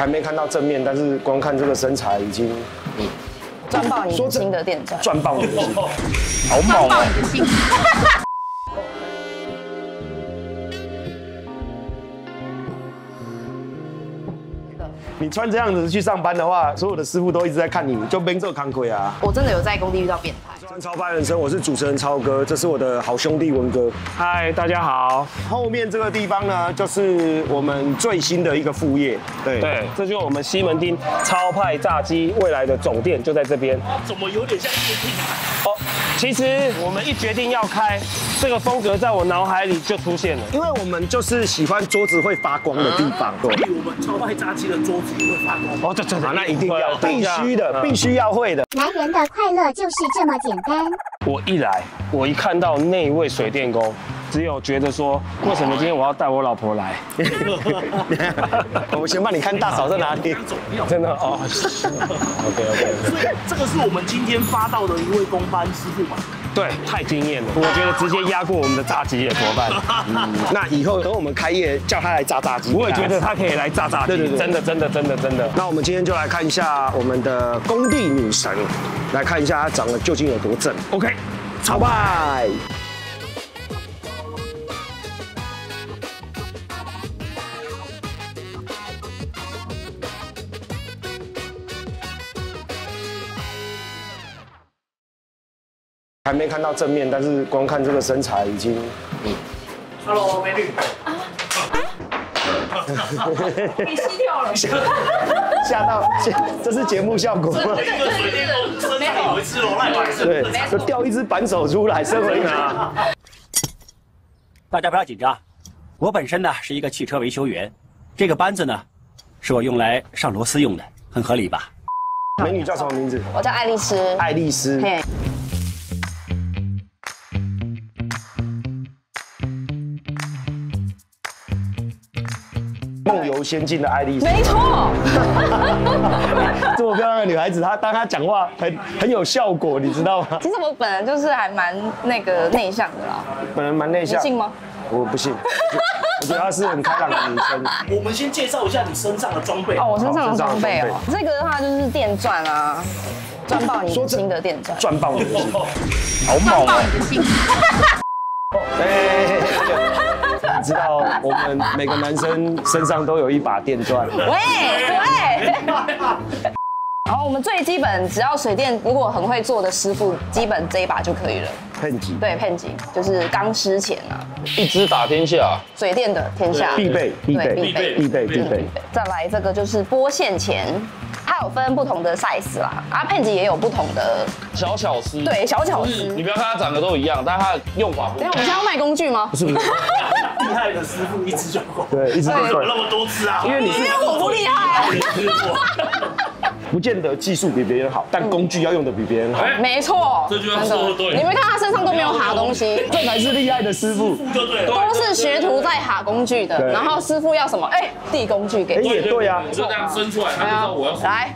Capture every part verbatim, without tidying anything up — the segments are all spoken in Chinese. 还没看到正面，但是光看这个身材已经赚爆你的心的电钻，赚爆你的心，好猛啊！你穿这样子去上班的话，所有的师傅都一直在看你，就边做康亏啊！我真的有在工地遇到变态。《超凡人生》，我是主持人超哥，这是我的好兄弟文哥。嗨，大家好。后面这个地方呢，就是我们最新的一个副业。对对，这就是我们西门町超派炸鸡未来的总店，就在这边。怎么有点像夜店啊？哦，其实我们一决定要开，这个风格在我脑海里就出现了，因为我们就是喜欢桌子会发光的地方。对，所以我们超派炸鸡的桌子。 会发光哦，这这那一定要，必须的，必须要会的。男人的快乐就是这么简单。我一来，我一看到那一位水电工，只有觉得说，为什么今天我要带我老婆来？我先帮你看大嫂在哪里。真的哦。OK OK。所以这个是我们今天发到的一位工班师傅嘛？对，太惊艳了，我觉得直接压过我们的炸鸡了，怎么办？那以后等我们开业，叫他来炸炸鸡。我也觉得他可以来炸炸鸡。对对对，真的真的。 真的真的，那我们今天就来看一下我们的工地女神，来看一下她长得究竟有多正。OK， 超派。还没看到正面，但是光看这个身材已经。Hello， 美女。 被吸掉了，吓到，这是节目效果吗？一个水电工身上有一只龙脉板手，对，就掉一只扳手出来，身为哪？大家不要紧张，我本身呢是一个汽车维修员，这个扳子呢，是我用来上螺丝用的，很合理吧？美女叫什么名字？我叫爱丽丝。爱丽丝。 梦游仙境的爱丽丝，没错。这么漂亮的女孩子，她当她讲话很很有效果，你知道吗？其实我本来就是还蛮那个内向的啦。本来蛮内向。你信吗？我不信。我觉得她是很开朗的女生。我们先介绍一下你身上的装备。哦，我身上的装备哦，这个的话就是电钻啊，钻爆你的心的电钻，钻爆你的心，好猛啊！哎。 你知道我们每个男生身上都有一把电钻。喂喂。好，我们最基本，只要水电如果很会做的师傅，基本这一把就可以了。片级。对，片级就是钢丝钳啊。一支打天下。水电的天下。必备，必备，必备，必备，必备。再来这个就是拨线钳。 它有分不同的 size 啦，啊，片级也有不同的小巧思。对，小巧思。你不要看它长得都一样，但它的用法不一样。我们现在要卖工具吗？不是不是，厉害的师傅一支就够。对，一支就够。那么多支啊？因为你是我不厉害。不见得技术比别人好，但工具要用的比别人好。没错，这句话说得对。你没看他身上都没有哈东西，这才是厉害的师傅。就对，都是学徒在哈工具的，然后师傅要什么？哎，递工具给。也对呀，就这样伸出来，他就知道我要什么。 来，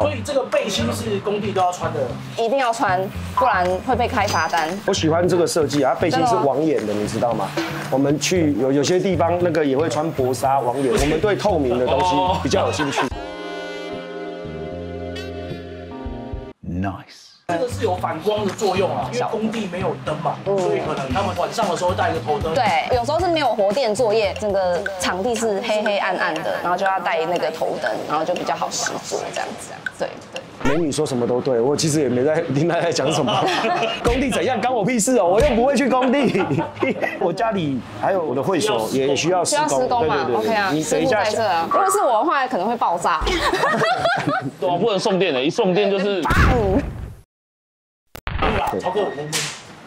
所以这个背心是工地都要穿的，一定要穿，不然会被开罚单。我喜欢这个设计啊，背心是网眼的，你知道吗？我们去有有些地方那个也会穿薄纱网眼，我们对透明的东西比较有兴趣。Nice。 这个是有反光的作用啊，因为工地没有灯嘛，所以可能他们晚上的时候带一个头灯。对，有时候是没有活电作业，整个场地是黑黑暗暗的，然后就要带那个头灯，然后就比较好实做这样子。对对，美女说什么都对，我其实也没在听她在讲什么。工地怎样干我屁事哦，我又不会去工地。我家里还有我的会所也需要施工，对对对 ，OK 啊，你等一下。如果是我的话，可能会爆炸。我不能送电的，一送电就是。 超过我们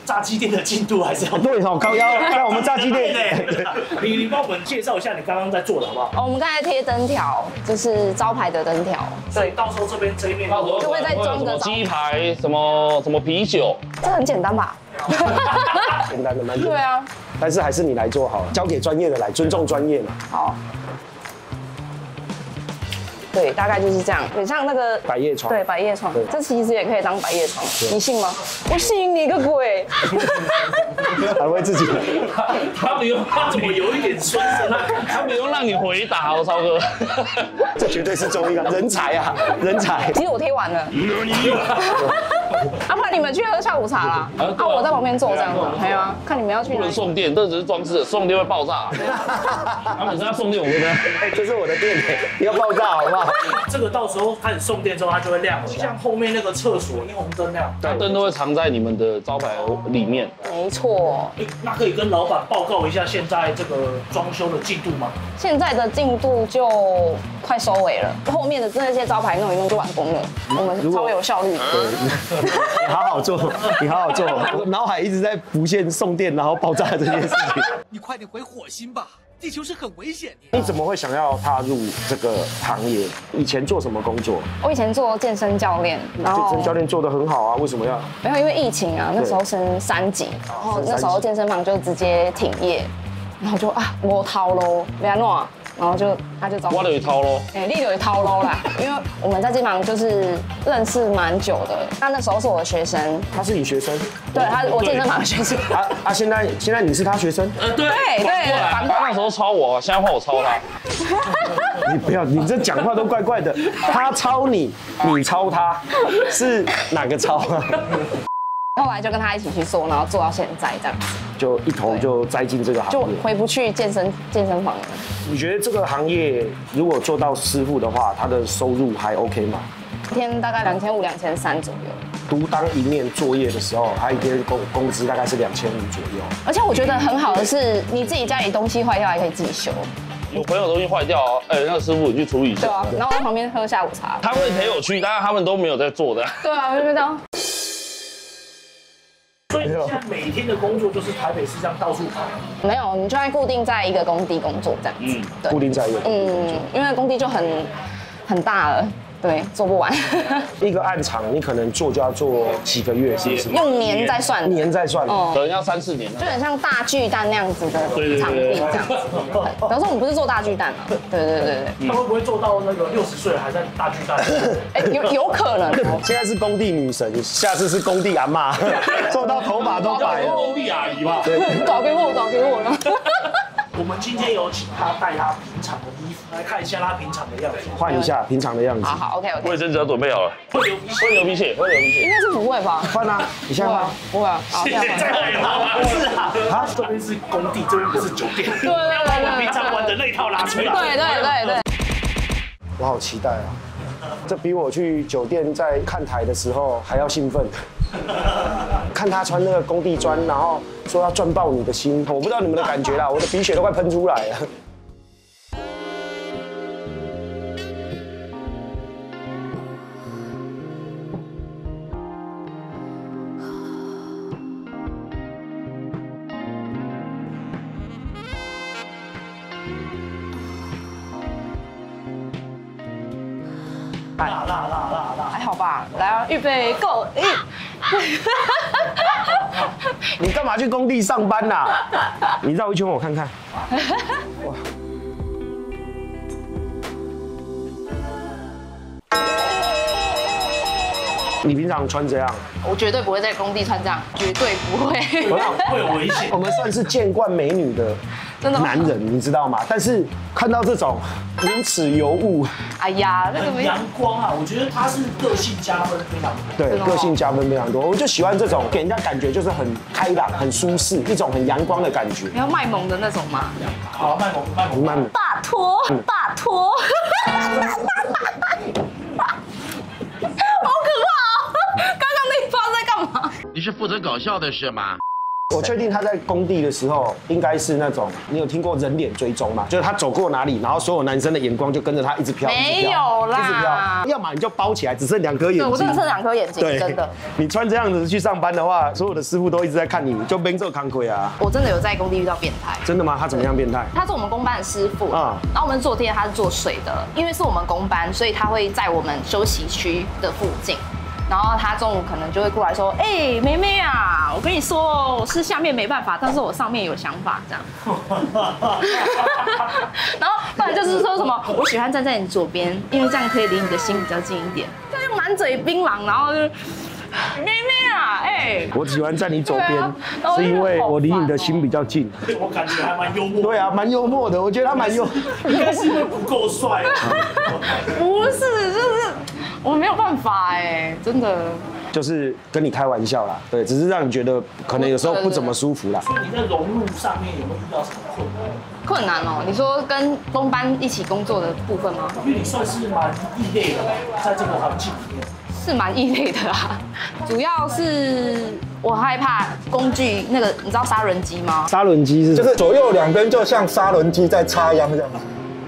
炸鸡店的进度还是要对好高腰，那我们炸鸡店呢？你你帮我们介绍一下你刚刚在做的好不好？哦，我们刚才贴灯条，就是招牌的灯条。所以到时候这边这一面，到时候就会再装个鸡排，什么什么啤酒，这很简单吧？简单的蛮简单。对啊，但是还是你来做好了，交给专业的来，尊重专业嘛。好。对，大概就是这样，很像那个百叶窗。对，百叶窗，这其实也可以当百叶窗，你信吗？我信你个鬼！还会自己他？他没有，他怎么有一点酸涩？他他没有让你回答哦，超哥。这绝对是综艺啊，人才啊，人才！其实我听完了。啊，不然你们去喝下午茶啦！啊，我在旁边坐这样子。还有啊，看你们要去。不能送电，这只是装饰，送电会爆炸。他们是要送电，我跟他。哎，这是我的电，要爆炸好不好？这个到时候开始送电之后，它就会亮。就像后面那个厕所霓虹灯那样，那灯都会藏在你们的招牌里面。没错。那可以跟老板报告一下现在这个装修的进度吗？现在的进度就快收尾了，后面的这些招牌弄一弄就完工了。我们超有效率。你好好做，你好好做。我脑海一直在浮现送电然后爆炸这件事情。你快点回火星吧，地球是很危险的。你怎么会想要踏入这个行业？以前做什么工作？我以前做健身教练，然后健身教练做得很好啊，为什么要？没有，因为疫情啊，那时候升三级，然后那时候健身房就直接停业，然后就啊，我掏喽，不要弄。然后就他就找我，我就偷喽，哎，你就偷喽啦，因为我们在这帮就是认识蛮久的，他那时候是我的学生，他是你学生，对，他我健身房的学生，啊啊，现在现在你是他学生，呃，对对对，他那时候抄我，现在换我抄他，你不要，你这讲话都怪怪的，他抄你，你抄他，是哪个抄啊？后来就跟他一起去做，然后做到现在这样子，就一头就栽进这个行业，就回不去健身健身房了。你觉得这个行业如果做到师傅的话，他的收入还 OK 吗？一天大概两千五、两千三左右。独当一面作业的时候，他一天工工资大概是两千五左右。而且我觉得很好的是，你自己家里东西坏掉还可以自己修。我朋友东西坏掉哦，哎，那个师傅你去处理一下。对啊，然后我在旁边喝下午茶。他们很有趣，但是他们都没有在做的。对啊，我就知道。所以现在每天的工作就是台北市这样到处跑？没有，你就在固定在一个工地工作这样子。嗯，固定在一个工地工作。嗯，因为工地就很很大了，对，做不完。一个暗场你可能做就要做几个月，是不是？用年在算，年在算，可能要三四年。就很像大巨蛋那样子的场地这样子。比方说我们不是做大巨蛋啊？对对对对。他会不会做到那个六十岁还在大巨蛋？哎，有有可能。现在是工地女神，下次是工地阿嬷。做到头发都白了，工地阿姨吧？对，找给我，找给我了。我们今天有请他带他平常的衣服来看一下他平常的样子，换一下平常的样子。好好 ，OK OK。卫生纸要准备好了，会流会流鼻血，会流鼻血，应该是不会吧？换啊，你先换。不会啊，好，这样吧。是啊，啊，这边是工地，这边不是酒店。对对对，把平常玩的那套拿出来。对对对对。我好期待啊！这比我去酒店在看台的时候还要兴奋。看他穿那个工地砖，然后说要赚爆你的心，我不知道你们的感觉啦，我的鼻血都快喷出来了。辣辣辣辣辣，还好吧？来啊，预备 ，Go！ 你干嘛去工地上班呐、啊？你绕一圈我看看。哇！你平常穿这样？我绝对不会在工地穿这样，绝对不会。会有危险。我们算是见惯美女的。男人，你知道吗？但是看到这种如此尤物，哎呀，那个阳光啊，我觉得他是个性加分非常多。对，个性加分非常多。我就喜欢这种给人家感觉就是很开朗、很舒适，一种很阳光的感觉。你要卖萌的那种吗？好，卖萌，卖萌，卖萌。拜托，拜托，好可怕哦！刚刚那一包在干嘛？你是负责搞笑的是吗？我确定他在工地的时候，应该是那种你有听过人脸追踪吗？就是他走过哪里，然后所有男生的眼光就跟着他一直飘，没有啦，要么你就包起来，只剩两颗眼睛。对，我只剩两颗眼睛，真的。你穿这样子去上班的话，所有的师傅都一直在看你，就边做康亏啊。我真的有在工地遇到变态。真的吗？他怎么样变态？他是我们工班的师傅啊，然后我们做电，他是做水的，因为是我们工班，所以他会在我们休息区的附近。然后他中午可能就会过来说：“哎、欸，妹妹啊，我跟你说，我是下面没办法，但是我上面有想法这样。”然后不然就是说什么，我喜欢站在你左边，因为这样可以离你的心比较近一点。他就满嘴槟榔，然后就。 妹妹啊，哎、欸，我喜欢在你左边，啊、是因为我离你的心比较近。我感觉还蛮幽默。对啊，蛮幽默的，我觉得他蛮幽默。应该是因为不够帅。不是，就是我没有办法哎、欸，真的。就是跟你开玩笑啦，对，只是让你觉得可能有时候不怎么舒服啦。所以你在融入上面有没有遇到什么困难？困难哦，你说跟工班一起工作的部分吗？因为你算是蛮异类的，在这个环境里面。 是蛮异类的啦，主要是我害怕工具那个，你知道砂轮机吗？砂轮机是就是左右两边就像砂轮机在插秧这样子。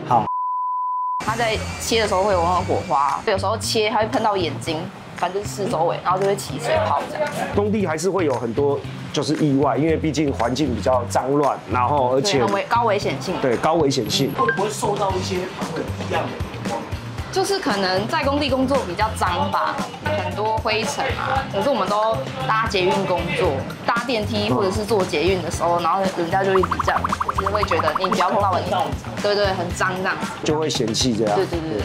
好，它在切的时候会有那种火花，有时候切它会喷到眼睛，反正四周围，然后就会起水泡这样。工地还是会有很多就是意外，因为毕竟环境比较脏乱，然后而且很危高危险性。对，高危险性。会不会受到一些不一样的？ 就是可能在工地工作比较脏吧，很多灰尘啊。可是我们都搭捷运工作，搭电梯或者是坐捷运的时候，然后人家就一直这样，就是会觉得你不要碰到我，你对对，很脏这样，就会嫌弃这样。对对对，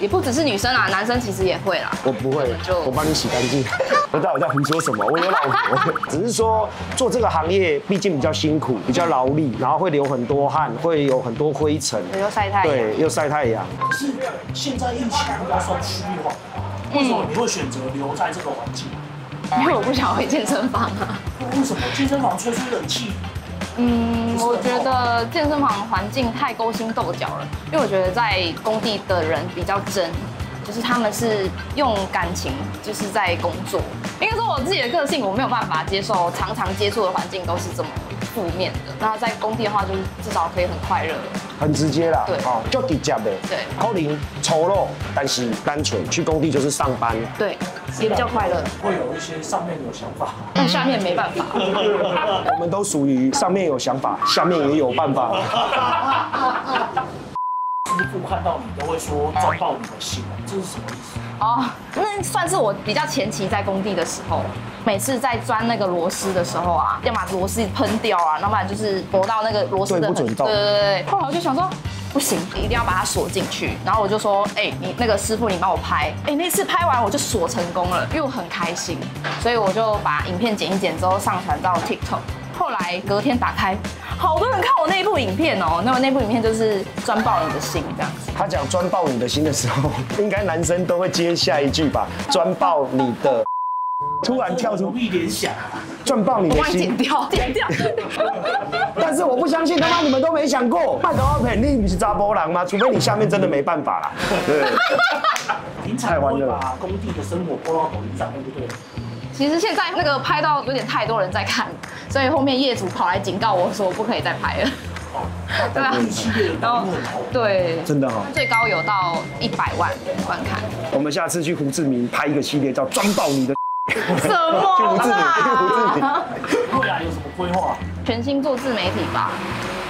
也不只是女生啦，男生其实也会啦。我不会，我帮你洗干净。我到底在胡说什么？我有老婆，只是说做这个行业毕竟比较辛苦，比较劳力，然后会流很多汗，会有很多灰尘，又晒太阳，对，又晒太阳。 现在疫情比较算趋缓，为什么你会选择留在这个环境？因为我不想回健身房啊。为什么健身房吹吹冷气？嗯，我觉得健身房环境太勾心斗角了，因为我觉得在工地的人比较真，就是他们是用感情就是在工作。应该说我自己的个性，我没有办法接受常常接触的环境都是这么负面的。那在工地的话，就是至少可以很快乐。 很直接啦，对，哦，就直接的，对，可能丑陋，但是单纯，去工地就是上班，对，也比较快乐。会有一些上面有想法，但下面没办法。我们都属于上面有想法，下面也有办法。师傅看到你都会说钻爆你的心，这是什么意思？哦，那算是我比较前期在工地的时候。 每次在钻那个螺丝的时候啊，要把螺丝喷掉啊，要不然就是磨到那个螺丝的很，对对对。后来我就想说，不行，一定要把它锁进去。然后我就说，哎、欸，你那个师傅，你帮我拍。哎、欸，那次拍完我就锁成功了，因为我很开心，所以我就把影片剪一剪之后上传到 TikTok。后来隔天打开，好多人看我那部影片哦、喔，那我那部影片就是钻爆你的心这样子。他讲钻爆你的心的时候，应该男生都会接下一句吧？钻爆你的。 突然跳出一联想，赚爆你的心！剪掉，剪掉。但是我不相信，他妈你们都没想过，半导体你不是查波郎吗？除非你下面真的没办法啦。对。平常会把工地的生活播到抖音上，对不对？其实现在那个拍到有点太多人在看，所以后面业主跑来警告我说不可以再拍了。对啊，然后对，真的哈，最高有到一百万观看。我们下次去胡志明拍一个系列，叫“专爆你的”。 什么啦？未来有什么规划？全新做自媒体吧。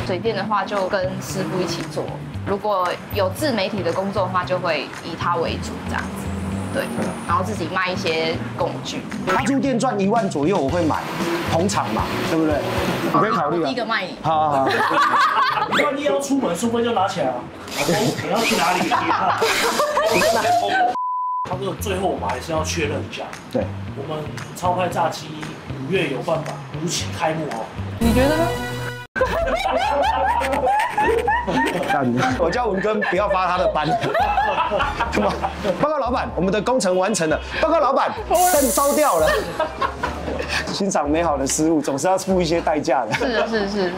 水电的话就跟师傅一起做，如果有自媒体的工作的话，就会以他为主这样子。对，然后自己卖一些工具。他租店赚一万左右，我会买，捧场嘛，对不对？我可以考虑啊。第一个卖你。好好好。万一要出门，书包就拿起来了。你要去哪里？他哥，最后我们还是要确认一下。对。 我们超派炸鸡五月有办法如期开幕哦，你觉得呢？我叫文根不要发他的班。什么？报告老板，我们的工程完成了。报告老板，灯烧掉了。欣赏美好的事物，总是要付一些代价的。是是是是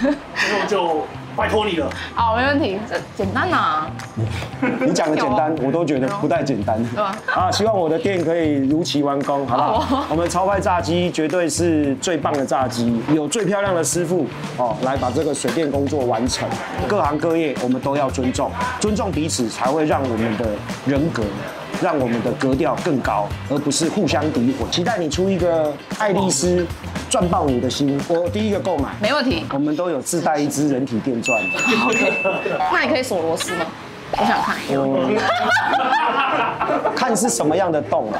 是。最后就拜托你了。好，没问题，简单啊。 你讲的简单，我都觉得不太简单。啊，希望我的店可以如期完工，好不好？我们超派炸鸡绝对是最棒的炸鸡，有最漂亮的师傅哦，来把这个水电工作完成。各行各业我们都要尊重，尊重彼此才会让我们的人格，让我们的格调更高，而不是互相诋毁。期待你出一个爱丽丝。 赚爆你的心！我第一个购买，没问题。我们都有自带一支人体电钻。OK， 那你可以锁螺丝吗？我想看。看是什么样的洞啊？